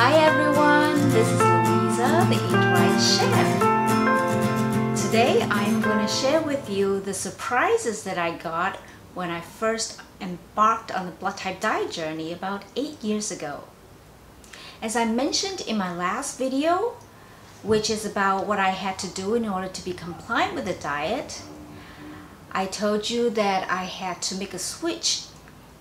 Hi everyone, this is Louisa, the Eat Right Chef. Today I'm going to share with you the surprises that I got when I first embarked on the Blood Type Diet journey about 8 years ago. As I mentioned in my last video, which is about what I had to do in order to be compliant with the diet, I told you that I had to make a switch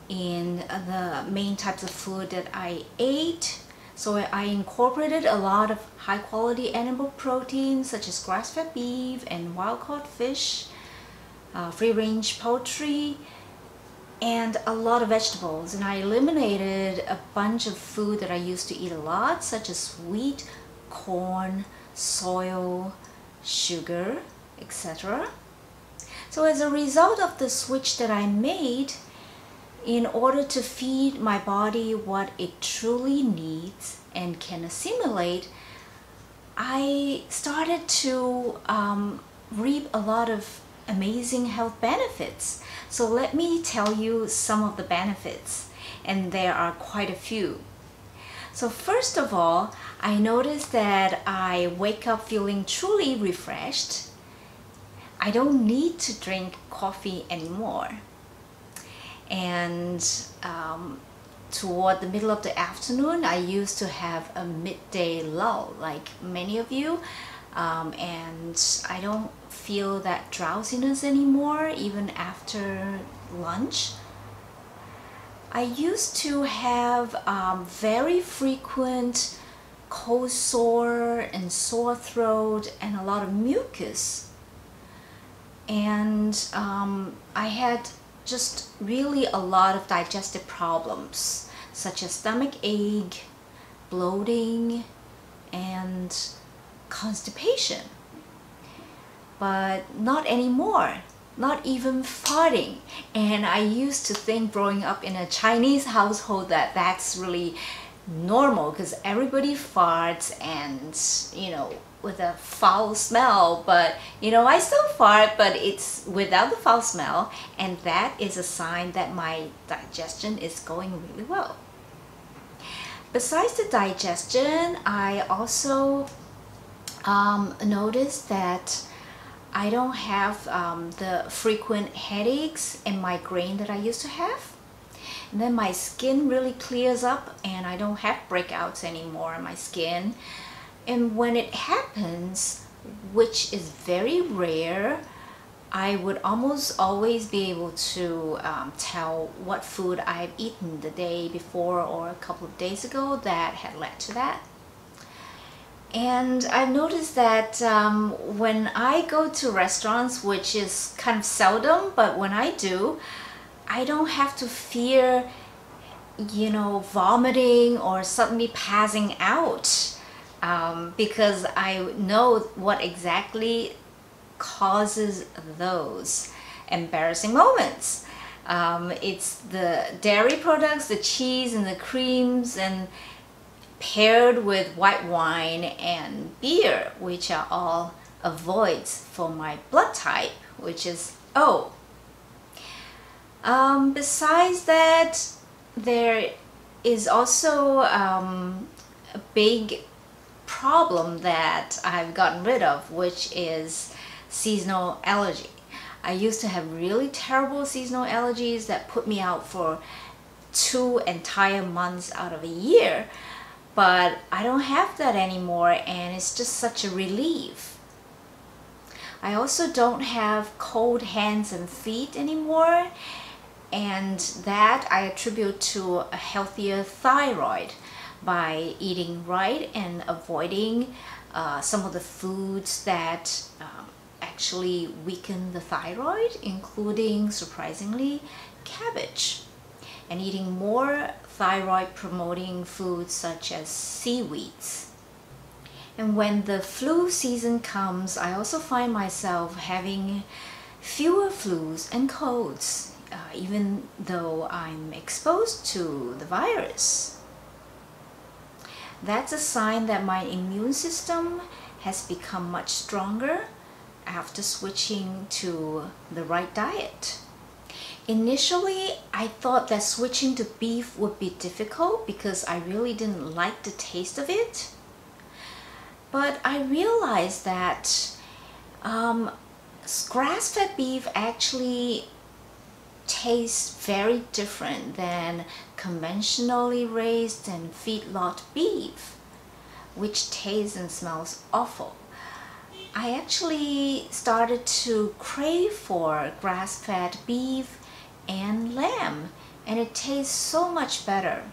in the main types of food that I ate. So I incorporated a lot of high quality animal proteins such as grass-fed beef and wild-caught fish, free-range poultry, and a lot of vegetables. And I eliminated a bunch of food that I used to eat a lot, such as wheat, corn, soil, sugar, etc. So as a result of the switch that I made, in order to feed my body what it truly needs and can assimilate, I started to reap a lot of amazing health benefits. So let me tell you some of the benefits, and there are quite a few. So first of all, I noticed that I wake up feeling truly refreshed. I don't need to drink coffee anymore. And toward the middle of the afternoon, I used to have a midday lull, like many of you, and I don't feel that drowsiness anymore, even after lunch. I used to have very frequent cold sore and sore throat and a lot of mucus, and I had just really a lot of digestive problems such as stomach ache, bloating, and constipation. But not anymore, not even farting. And I used to think, growing up in a Chinese household, that that's really normal because everybody farts, and you know, with a foul smell. But you know, I still fart, but it's without the foul smell, and that is a sign that my digestion is going really well. Besides the digestion, I also noticed that I don't have the frequent headaches and migraine that I used to have. And then my skin really clears up, and I don't have breakouts anymore on my skin. And when it happens, which is very rare, I would almost always be able to tell what food I've eaten the day before or a couple of days ago that had led to that. And I've noticed that when I go to restaurants, which is kind of seldom, but when I do, I don't have to fear, you know, vomiting or suddenly passing out. Because I know what exactly causes those embarrassing moments. It's the dairy products, the cheese and the creams, and paired with white wine and beer, which are all avoids for my blood type, which is O. Besides that, there is also a big problem that I've gotten rid of, which is seasonal allergy. I used to have really terrible seasonal allergies that put me out for 2 entire months out of a year, but I don't have that anymore, and it's just such a relief. I also don't have cold hands and feet anymore, and that I attribute to a healthier thyroid by eating right and avoiding some of the foods that actually weaken the thyroid, including, surprisingly, cabbage, and eating more thyroid promoting foods such as seaweeds. And when the flu season comes, I also find myself having fewer flus and colds, even though I'm exposed to the virus. That's a sign that my immune system has become much stronger after switching to the right diet. Initially, I thought that switching to beef would be difficult because I really didn't like the taste of it. But I realized that grass-fed beef actually tastes very different than conventionally raised and feedlot beef, which tastes and smells awful. I actually started to crave for grass-fed beef and lamb, and it tastes so much better.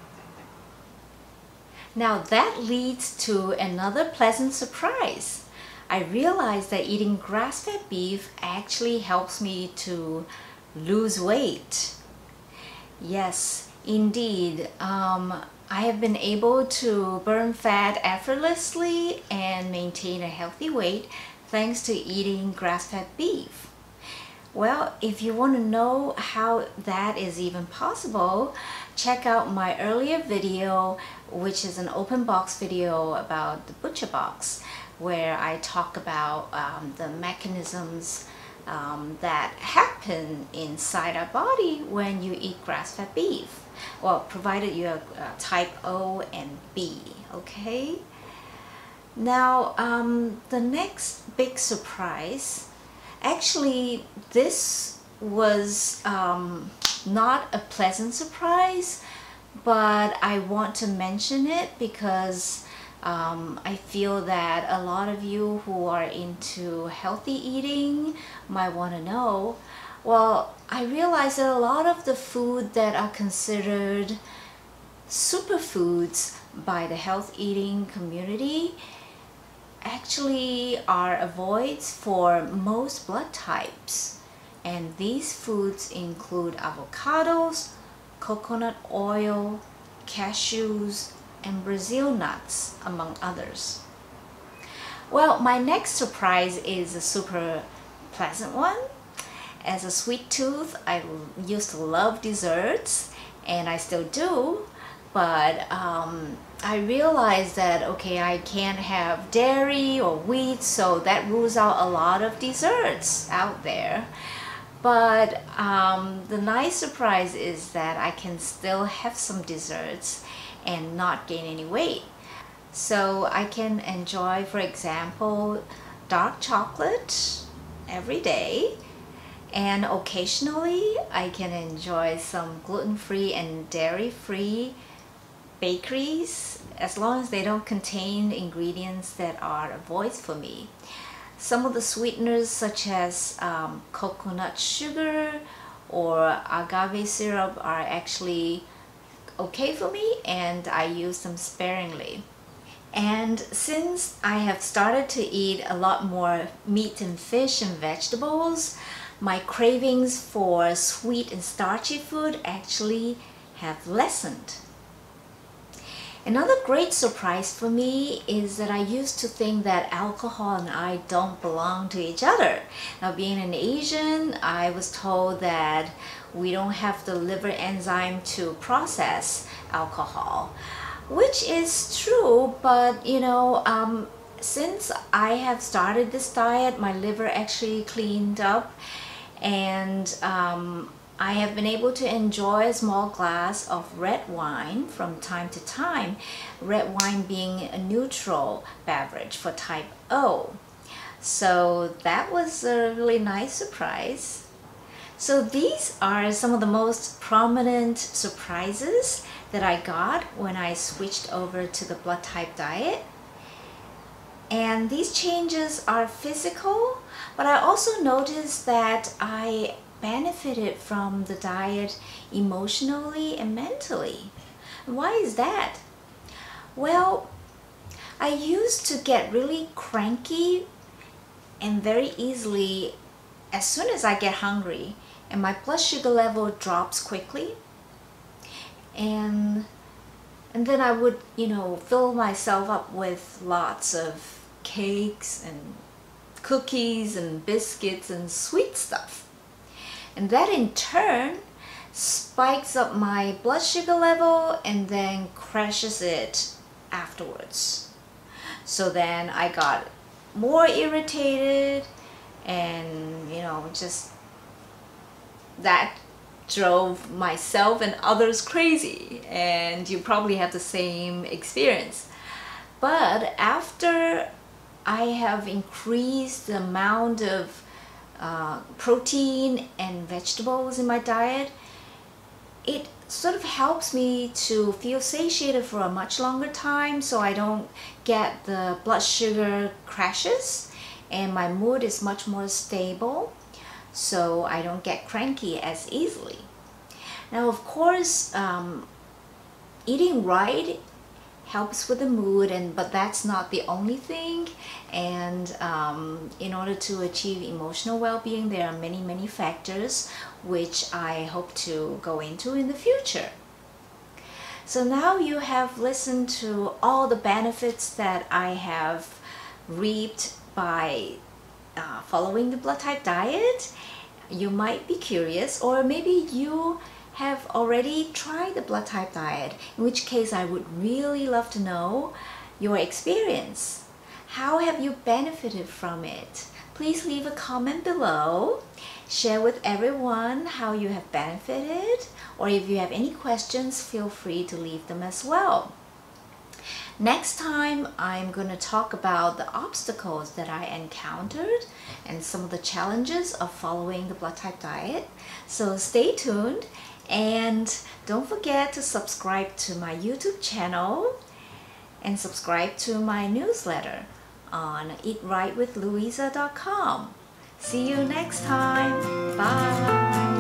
Now that leads to another pleasant surprise. I realized that eating grass-fed beef actually helps me to lose weight. Yes, indeed. I have been able to burn fat effortlessly and maintain a healthy weight thanks to eating grass-fed beef. Well, if you want to know how that is even possible, check out my earlier video, which is an open box video about the butcher box, where I talk about the mechanisms that happen inside our body when you eat grass-fed beef. Well, provided you have type O and B, okay? Now, the next big surprise. Actually, this was not a pleasant surprise, but I want to mention it because I feel that a lot of you who are into healthy eating might want to know. Well, I realized that a lot of the food that are considered superfoods by the health eating community actually are avoids for most blood types, and these foods include avocados, coconut oil, cashews, and Brazil nuts, among others. Well, my next surprise is a super pleasant one. As a sweet tooth, I used to love desserts, and I still do, but I realized that, okay, I can't have dairy or wheat, so that rules out a lot of desserts out there. But the nice surprise is that I can still have some desserts and not gain any weight. So I can enjoy, for example, dark chocolate every day, and occasionally I can enjoy some gluten-free and dairy-free bakeries, as long as they don't contain ingredients that are avoids for me. Some of the sweeteners, such as coconut sugar or agave syrup, are actually okay for me, and I use them sparingly. And since I have started to eat a lot more meat and fish and vegetables, my cravings for sweet and starchy food actually have lessened. Another great surprise for me is that I used to think that alcohol and I don't belong to each other. Now, being an Asian, I was told that we don't have the liver enzyme to process alcohol, which is true, but you know, since I have started this diet, my liver actually cleaned up, and I have been able to enjoy a small glass of red wine from time to time, red wine being a neutral beverage for type O. So that was a really nice surprise. So these are some of the most prominent surprises that I got when I switched over to the blood type diet. And these changes are physical, but I also noticed that I benefited from the diet emotionally and mentally. Why is that? Well, I used to get really cranky and very easily as soon as I get hungry, and my blood sugar level drops quickly, and then I would, you know, fill myself up with lots of cakes and cookies and biscuits and sweet stuff. And that in turn spikes up my blood sugar level and then crashes it afterwards. So then I got more irritated, and you know, just that drove myself and others crazy, and you probably have the same experience. But after I have increased the amount of protein and vegetables in my diet, it sort of helps me to feel satiated for a much longer time, so I don't get the blood sugar crashes and my mood is much more stable, so I don't get cranky as easily. Now, of course, eating right helps with the mood, but that's not the only thing. And in order to achieve emotional well-being, there are many factors which I hope to go into in the future. So now you have listened to all the benefits that I have reaped by following the blood type diet. You might be curious, or maybe you have already tried the blood type diet, in which case I would really love to know your experience. How have you benefited from it? Please leave a comment below. Share with everyone how you have benefited, or if you have any questions, feel free to leave them as well. Next time, I'm going to talk about the obstacles that I encountered and some of the challenges of following the blood type diet. So stay tuned, and don't forget to subscribe to my YouTube channel and subscribe to my newsletter on eatrightwithlouisa.com. See you next time. Bye.